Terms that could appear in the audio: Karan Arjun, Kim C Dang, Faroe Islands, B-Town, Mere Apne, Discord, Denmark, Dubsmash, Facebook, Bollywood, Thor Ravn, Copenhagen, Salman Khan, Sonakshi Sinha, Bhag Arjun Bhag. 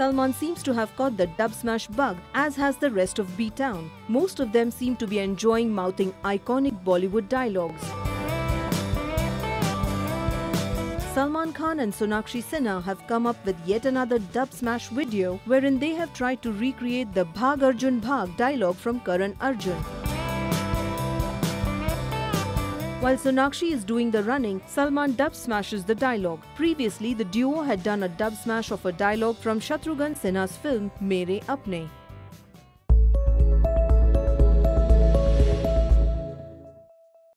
Salman seems to have caught the Dubsmash bug, as has the rest of B-Town. Most of them seem to be enjoying mouthing iconic Bollywood dialogues. Salman Khan and Sonakshi Sinha have come up with yet another Dubsmash video wherein they have tried to recreate the Bhag Arjun Bhag dialogue from Karan Arjun. While Sonakshi is doing the running, Salman dubsmashes the dialogue. Previously, the duo had done a dubsmash of a dialogue from Shatrughan Sinha's film Mere Apne.